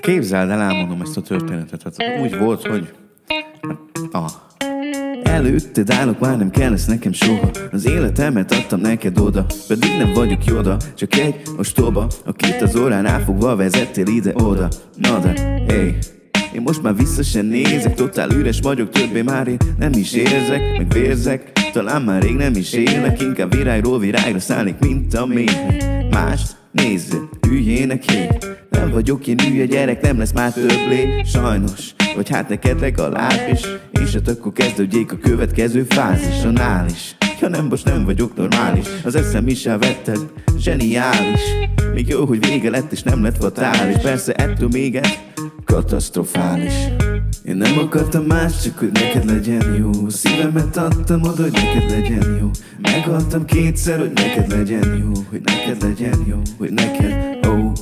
Képzeld el, elmondom ezt a történetet. Hát úgy volt, hogy... Előtted állok, már nem kell lesz nekem soha. Az életemet adtam neked oda, pedig nem vagyok Yoda, csak egy ostoba, akit az órán áfogva vezettél ide-oda. Na de, hey. Én most már vissza se nézek, totál üres vagyok, többé már én nem is érzek, meg vérzek. Talán már rég nem is élek, inkább virágról virágra szállnék, mint a méhnek. Mást nézzél, hülyének én. Nem vagyok én hülye gyerek, nem lesz már több lé, sajnos. Vagy hát neked legalább is. És hát akkor kezdődjék a következő fázisonál is. Ja nem, most nem vagyok normális. Az eszem is elvetted, zseniális. Még jó, hogy vége lett és nem lett fatális. Persze ettől még egy katasztrofális. Én nem akartam más, csak hogy neked legyen jó. Szívemet adtam oda, hogy neked legyen jó. Megadtam kétszer, hogy neked legyen jó. Hogy neked legyen jó, hogy neked, ó.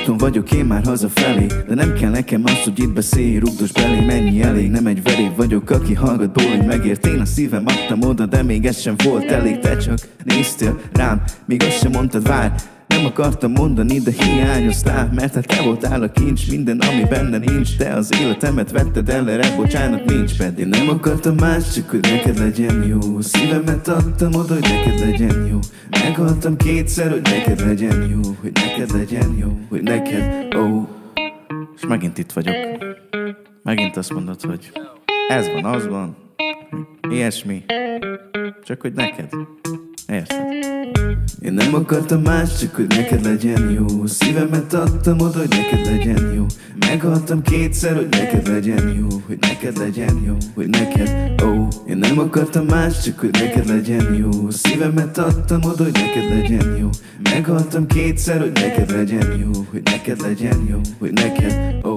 Úton vagyok én már hazafelé, de nem kell nekem az, hogy itt beszélj, rugdos belé, mennyi elég. Nem egy veréb vagyok, aki hallgatból, hogy megért. Én a szívem adtam oda, de még ez sem volt elég. Te csak néztél rám, még azt sem mondtad, várj. Nem akartam mondani, de hiányoztál, mert hát te voltál a kincs, minden ami benne nincs. Te az életemet vetted el, erre bocsánat nincs. Pedig nem akartam más, csak hogy neked legyen jó. Szívemet adtam oda, hogy neked legyen jó. Megadtam kétszer, hogy neked legyen jó. Hogy neked legyen jó, hogy neked, ó. És megint itt vagyok. Megint azt mondod, hogy ez van, az van, ilyesmi. Csak hogy neked. Érted? Én nem akartam más, csak hogy neked legyen jó. Szívemet adtam oda, hogy neked legyen jó. Megadtam kétszer, hogy neked legyen jó. Hogy neked legyen jó, hogy neked, ó. Én nem akartam más, csak hogy neked legyen jó. Szívemet adtam oda, hogy neked legyen jó. Megadtam kétszer, hogy neked legyen jó. Hogy neked legyen jó, hogy neked, ó.